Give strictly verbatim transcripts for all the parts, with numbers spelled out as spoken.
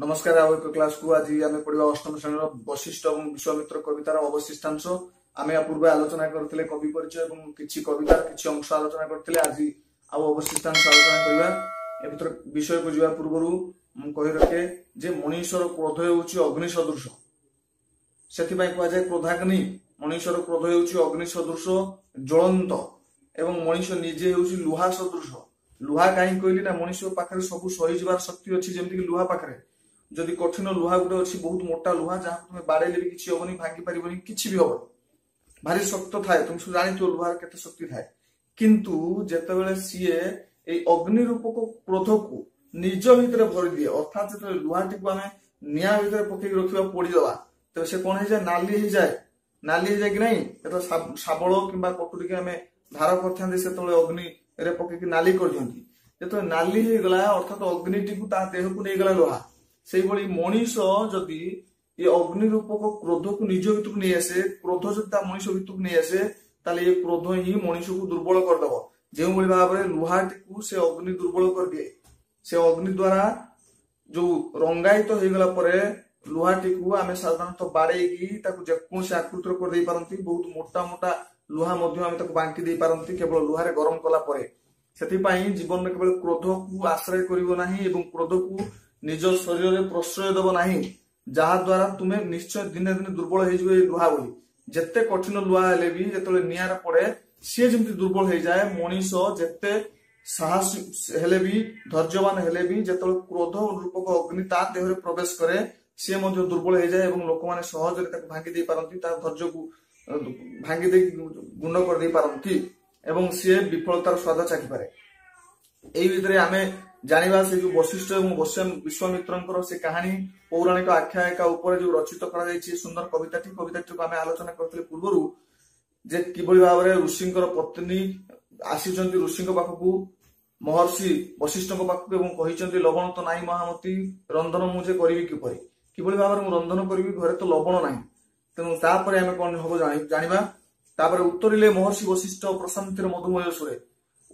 नमस्कार आवाज क्लास को आज आम पढ़ा अष्टम श्रेणी वशिष्ठ और विश्वामित्र कवितार अवशिष्टांश आम पूर्व आलोचना करते कवि परिचय और किसी कवितार किसी अंश आलोचना करते आज अवशिष्टांश आलोचना करवा विषय को जावा पूर्व कही रखे जे मनीषर क्रोध होउछि अग्नि सदृश से कहुए क्रोधाग्नि मनीषर क्रोध होउछि अग्नि सदृश ज्वलंत एवं मनीष निजे होउछि लुहा सदृश लुहा कहीं कहली ना मनीष पाखे सब सही जबार शक्ति अच्छी जमीक लुहा पाखे जदि कठिन लुहा गुटे अच्छी बहुत मोटा लुहा जहां तुम्हें बाड़ेले भी किसी हबनी भांगी पारबनी किसी भी हबनी भारी शक्त थाए तुम सब जान लुहार केते शक्ति थाए किंतु जेतेबेले सीए ए अग्नि रूप को क्रोध को निज भितर भरी दिए अर्थात जेते लुहाटी को आमे निया भितर पकई रखिबा पड़ी दवा त से कोन हे जाय नाली हे जाय नाली हे जाय कि नहीं एतो साबलो किबा पटुडी के आमे धारा करथांदे सेतले अग्नि रे पकई कि नाली कर जोंती जेतो नाली हे गला अर्थात अग्नि टी को ता देह को नै गला लोहा से भली मनीष जदि ये अग्नि रूप को क्रोध को निज भितरक नहीं आसे क्रोध जदि मनीष भितरक नहीं आसे ताले क्रोध ही मनीष को दुर्बल करदेव जो भाई भाव में लुहाटी को से अग्नि दुर्बल कर दिए से अग्नि द्वारा जो रंगायित तो होगला लुहाटी को आम साधारण बाड़ेगी जेकोसी आकृत करदे पारती बहुत मोटा मोटा लुहा बांकी पारती केवल लुहार गरम कलापर से जीवन में केवल क्रोध को आश्रय करना क्रोध को निज शरीर में प्रश्रय देव ना जहां द्वारा तुम्हें निश्चय दिने दिने दुर्बल हो लुहा बोली जेते कठिन लुहा हेले भी जो निआर पड़े सी जमी दुर्बल हो जाए मनीष जेते साहसी हेले भी धैर्यवान हेले भी जो क्रोध रूपक अग्नि देह प्रवेश करे सी दुर्बल हो जाए लोक मैंने सहजरे भांगी पारती धैर्य को भांगी गुंड कर पारती सी विफलतार स्वाद चाखी पारे यही भितर आम जानिबा से जो वशिष्ठ और विश्वामित्र से कहानी पौराणिक आख्यायिका जो रचित कर सुंदर कविता कविता आलोचना करते पूर्व जे कि भाव में ऋषि पत्नी आसी ऋषि पाखकू महर्षि वशिष्ठ कही लवण तो नाई महामती रंधन मुझे करी किपर किभ भाव में रंधन करी घर तो लवण ना तेनाली आम कौन हम जाना उत्तरिले महर्षि वशिष्ठ प्रशांतिर मधुमय सुरे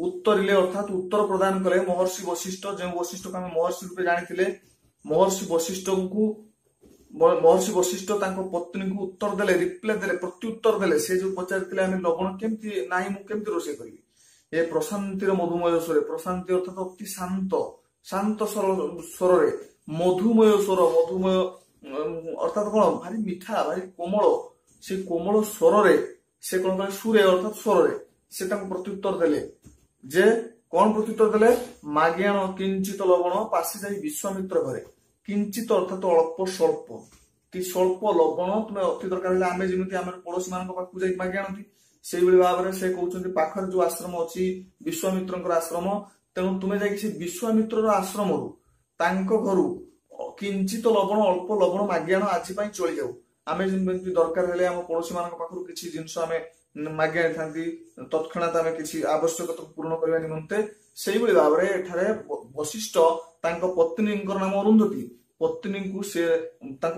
उत्तरिले अर्थात उत्तर प्रदान कले महर्षि वशिष्ठ जो वशिष्ठ को महर्षि रूप जानी महर्षि वशिष्ठ को महर्षि वशिष्ठ पत्नी को उत्तर देले रिप्लाई देले प्रत्युत्तर देले से जो पचारे लवण केमती ना मुझे रोष करी ए प्रशांतिर मधुमय स्वर प्रशांति अर्थात अति शांत शांत स्वर मधुमय स्वर मधुमय अर्थात कौन भारी मिठा भारी कोमल से कोमल स्वर से कौन कहे सुरे अर्थात स्वर से प्रत्युत्तर देले जे कौन प्रत्युत्तर देले मागि आण किंचित लवण पासी जाई विश्वामित्र घरे किंचित अर्थात अल्प स्वल्प कि स्वल्प लवण तुम अति दरकार आमे जेमति आमे पड़ोसी मानक पाखु जाई मागि आनती से भली भाव से कहउछन्ति पाखर जो आश्रम अछि विश्वामित्रनकर आश्रम तेनु तुमे जाई कि विश्वामित्रर आश्रम रु तांको घरु किंचित लवण अल्प लवण मागि आण आछि पई चली जाऊ आमे जेमति दरकार हेले आम पड़ोसी मानक पाखरु किछि जिंस आमे मागे आनी तत्क्षणात आम किसी आवश्यकता पूर्ण करने निम्ते से भाव में वशिष्ठ पत्नी नाम अरुंधती पत्नी को सी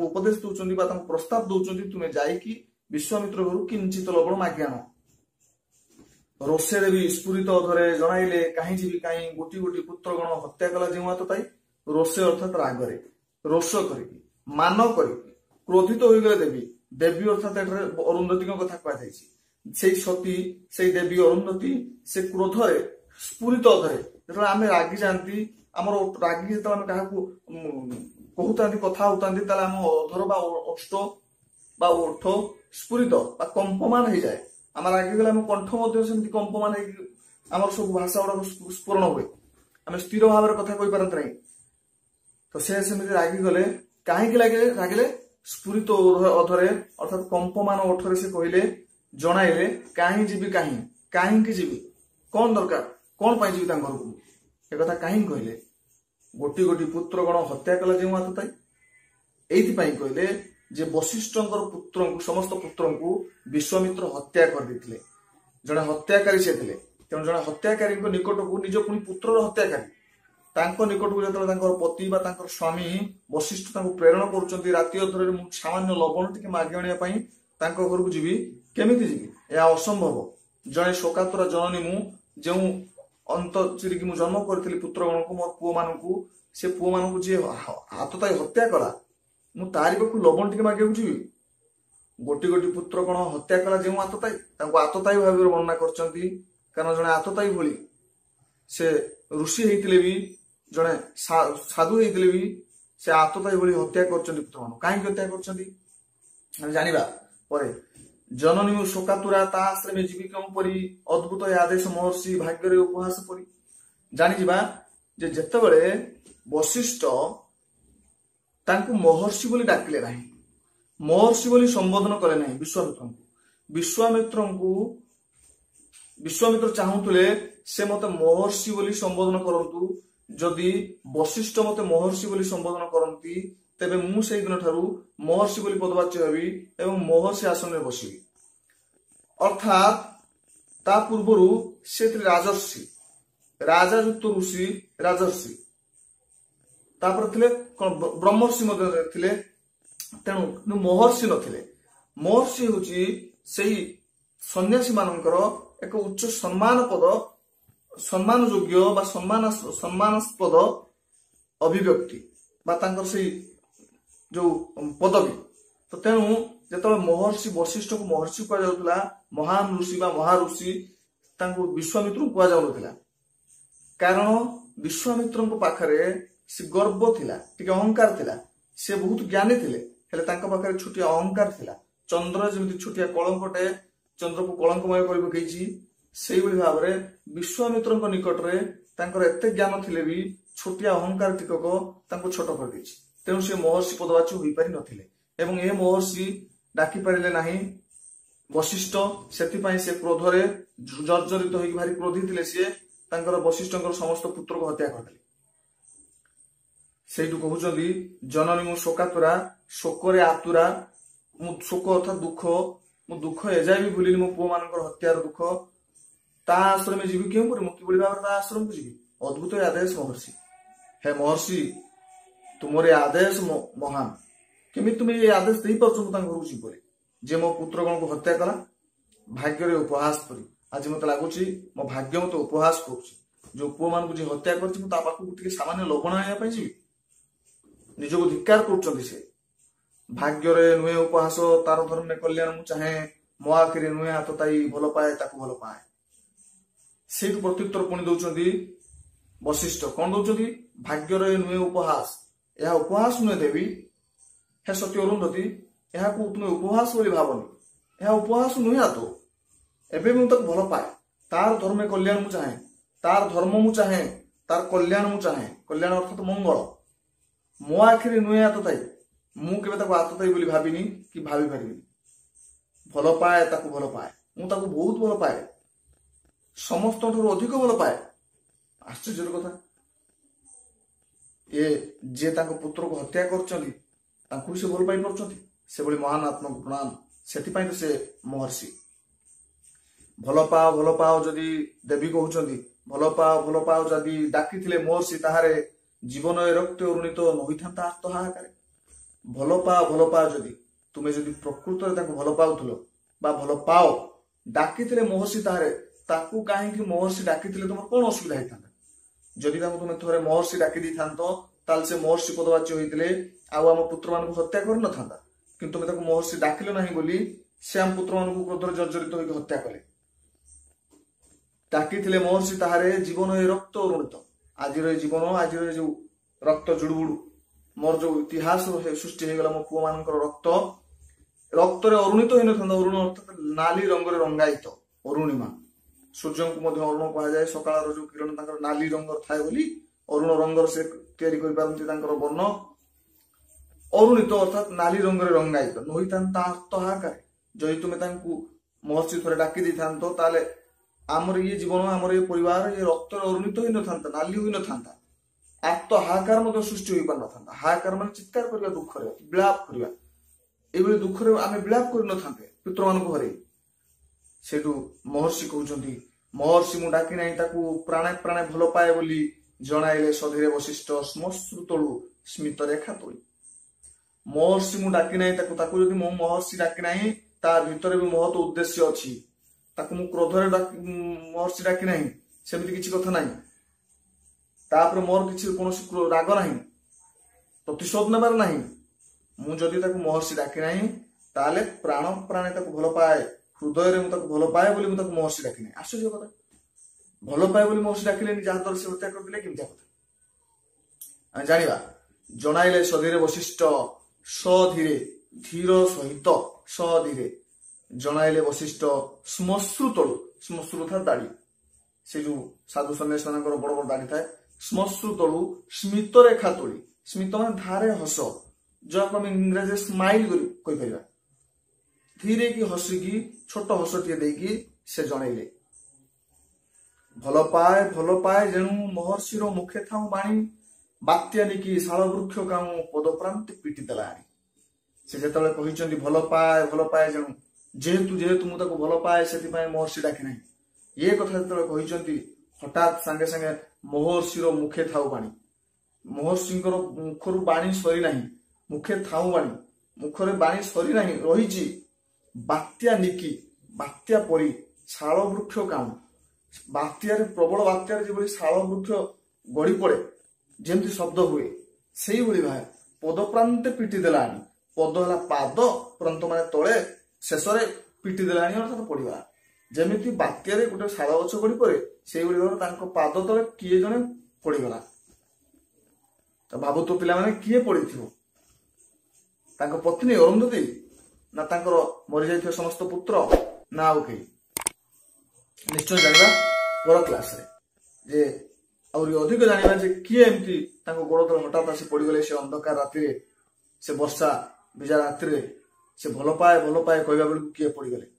उपदेश दौरान प्रस्ताव दौरान तुम्हें जाकि विश्वामित्र घर किंचित लवण मागे आण रोषे भी स्फुरित अधरे जनइले कहीं जीवी कहीं गोटी गोटी पुत्रगण हत्या कला जो हाथ ताई रोषे अर्थात रागरे रोष करी मान करी क्रोधित हो गले देवी देवी अर्थात अरुंधती कथा कह से सती से देवी अरुंधती से क्रोधरे स्फुरित अधरे जो आम रागी जाती आम रागी जो क्या कहता कथा होता आम अधर अष्ट ओठ स्फुरित कंपमान हो जाए आम रागी गले कंठ मध्य कंपमान आम सब भाषा गुड़ाक स्फुरण हुए आम स्थिर भाव में कथा कही पारते ना तो सेमती रागी गले कहीं लगे रागिले स्फुरित अधरे अर्थात कंपमान ओठरे से कहले जनइले कहीं जीवी कहीं कहीं जीवी कौन दरकार कौन पाई जीवी घर को एक कथा कहीं कहले गोटी गोटी पुत्रगण हत्या कला जो हाथ ताई कहले जे वशिष्ठ पुत्र समस्त पुत्र को विश्वामित्र हत्या कर देथिले जने हत्याकारी से थिले तेणु जने हत्याकारी निकट को निज पुणी पुत्र हत्याकारी निकट को जो पति स्वामी वशिष्ठ प्रेरण कर राति अधर सामान्य लवण टी मागि आनिबा घर को जीवी केमिति जीवी या असंभव जड़े शोकातुरा जननी मु जो अंत चिरिकी जन्म करी पुत्रगण को मोर पुओ मानू से पुओ मानू जी हाथ ताई हत्या कला मु तारी पाक लवण टी मागे जी गोटी गोटी पुत्र कौन हत्या कला जो आततायी आततायी भाव वर्णना कर जड़े आततायी भली से ऋषि होते भी जड़े साधु होते भी से आततायी भली हत्या कर पुत्र मान कहीं हत्या कर जाना जननी शोकातुरा आश्रम जीविका परी अद्भुत आदेश महर्षि भाग्य उपहास परी जानिबा जे जत्ते बड़े वशिष्ठ महर्षि बोली डाकिले नाही महर्षि बोली संबोधन कले नाही विश्वामित्र विश्वामित्र विश्वामित्र चाहूतुले से मते महर्षि बोली संबोधन करंतु जदि वशिष्ठ मते महर्षि बोली संबोधन करंती तेबे मु सेहि दिन ठारू महर्षि बोली पदवाच्य हबी एवं महर्षि आसन में बसिबी अर्थात ता पूर्वरु से राजर्षि राजा युक्त ऋषि राजर्षि तापर ब्रह्मर्षि थे तेणु महर्षि नथिले महर्षि हूँ से सन्यासी मानकर एक उच्च सम्मान पद सम्मान योग्य बा सम्मान सम्मानास्पद अभिव्यक्ति से जो पदवी तो तेणु जो महर्षि वशिष्ठ को महर्षि कहला महान ऋषि महाऋषि विश्वामित्र कहला कारण विश्वामित्र पाखरे से गर्व थिला टिके अहंकार थिला से बहुत ज्ञानी थिले पाखरे छोटिया अहंकार थिला चंद्र जमी छोटिया कलंकटे चंद्र को कलंकमय कर पकई से भाव में विश्वामित्र निकटरे एत ज्ञान थिले भी छोटिया अहंकार टिकक छोट कर दे तेणु से महर्षि पदवाच्य हो पारि नथिले महर्षि डाकी पारे ना वशिष्ठ से क्रोधरे जर्जरित हो भारी क्रोधी थे सी वशिष्ठ समस्त पुत्र को हत्या करदे सेठू कहते जननी मु शोकातुरा शोक आतुरा शोक अर्थात दुख मु दुख एजाए भी भूल मो पुओ मान हत्यार दुख ता आश्रम में जीवी क्यों मुझे भाव आश्रम को जी अद्भुत आदेश महर्षि हे महर्षि तुमरे आदेश महान केमी तुम ये आदेश दे पार्छ जे मो पुत्र गण को हत्या कला भाग्य उपहास करी आज मत लगुच मो भाग्य मत उपहास कर जो पुओ मान जी हत्या कर सामान्य लवण आने जी निज को धिक्कार कर भाग्य नुहे उपहास तार धर्म कल्याण चाहे मो आखिरी नुहे आततायी भल पाए भल पाए से प्रत्युत्तर पुणी दौरान वशिष्ठ कौन दौरान भाग्य नुहे उपहास यह उपहास नुहे देवी हे सत्य अरुंधती यह तुम्हें उपहास भावनी यह उपहास नुहे आतो एबे मुझे भल पाए तार धर्म कल्याण मु चाहे तार धर्म मु चाहे तार कल्याण मु चाहे कल्याण अर्थात मंगल मो आखिरी नुहे आततायी मुझे आततायी बोली भाविनी कि भावी पारिनी भल पाए ताकू भल पाए मुझे बहुत भल पाए समस्त अधिक भल पाए आश्चर्य कथा ये जे पुत्र को हत्या कर से भल पाई पारे महान आत्मा को प्रणाम से तो से महर्षि भल पाओ भल पाओ जदि देवी कहते भल पाओ भल पाओ जदि डाकी महर्षि ताहारे जीवन रक्त अरुणित नही था आर्त हाहाकार भल पाओ भल पाओ जदि तुम्हें जदि प्रकृत भल पाउल भल पाओ डाकी महर्षि ताहारे ताकू कहीं महर्षि डाकी तुम कौन असुविधा होता जदि तुम थे महर्षि डाकी से महर्षि पदवाच्य होते आम पुत्र मान हत्या कर न था कि तुम महर्षि डाकिल ना बोली से आम पुत्र मान क्रोधर जर्जरित हो हत्या कले डाकी महर्षि ताहारे जीवन रक्त अरुणित आज जीवन आज जो रक्त जुड़बुड़ मोर जो इतिहास सृष्टि हो गला मो पुओ मान रक्त रक्त अरुणित हो न था अरुण अर्थात नाली रंग रंगायित अरुणिमा सूर्य को अरुण कहुए सकाल जो किरण नाली रंग थाए बोली अरुण रंग से या वर्ण अरुणित अर्थात नाली रंग रंगायित नही था हाहाकार जदि तुम्हें महर्षि थे डाकी आमर ये जीवन आमर ये परिवार ये रक्त अरुणित हो न था नाली हो न था आत्त हाहाकार सृष्टि हो पार न था हाहाकार मान चित्कार करवा दुख विलाप करवा ये दुख आम विलाप कर न था पितृ मान हर से महर्षि कहते महर्षि मु डाकी प्राणे प्राणे भल पाए बोली जनाइले सधीरे वशिष्ठ श्मश्रु तोलू स्मित रेखा तोली महर्षि मु डाकी मो महर्षि डाकी नाही भीतर भी महत उद्देश्य अच्छी क्रोधरे महर्षि डाकी नाही सेमति किछि कथा नाही तापर मोर किसी कौन राग ना प्रतिशोध नेबार ना मुझे महर्षि डाके ना ताले प्राण प्राणे भल पाए हृदय भल पाए महर्षि डाके ना आश्चर्य कथा भल पाए महर्षि डाकिले जहाद्वारा से हत्या करते कथा जाना जन सधीरे वशिष्ठ सधीरे धीर सहित सधीरे जन वशिष्ठ श्मश्रु तलु श्मश्रु था दाढ़ी से जो साधु सन्यास मान बड़ बड़ दाढ़ी था श्मश्रु तलु स्मित रेखा तोली स्मित मान धारे हस जो आप इंग्रेजी स्माइल कही धीरे कि हसिकी छोट हसटे देकी से जनइले भल पाए भल पाए जेणु महर्षि मुखे था बाणी बात्या निकी शाल वृक्ष काऊ पदप्रांत पीटिदेला से जिते कहते भल पाए भल पाए जेणु जेहेतु जेहेतु मुझे भल पाए से महर्षि डाके ना ये कथा जो कहते हठात सांगे सांगे महर्षि मुखे था बाणी महर्षि मुखर बाणी सरी ना मुखे था बाणी मुखर बाणी सरी ना रही बात्या निकी बात्या परी शाल वृक्ष काऊ बात्यार प्रबल बात्यार जो शाल वृक्ष गड़ी पड़े जेमती शब्द हुए से भाई पदप्रांत पीटिदेला पद है पाद प्रांत मान तले शेष पीटिदेला अर्थात पड़गला जमी बात्यार गोटे शाल गच गड़ी पड़े से पाद तले किए जड़े पड़गला तो बाबू तो पिला माने किए पड़ी थो पत्नी अरुंधती ना तांकर मरी जाइथिबा समस्त पुत्र ना आउ कई निश्चय जानवा पर क्लास रे अधिक जाना किए एमती गोड़ तले हठात आसी पड़गले से अंधकार राति से वर्षा भिजा राति से भल पाए भल पाए कहला बेलू किए पड़गले।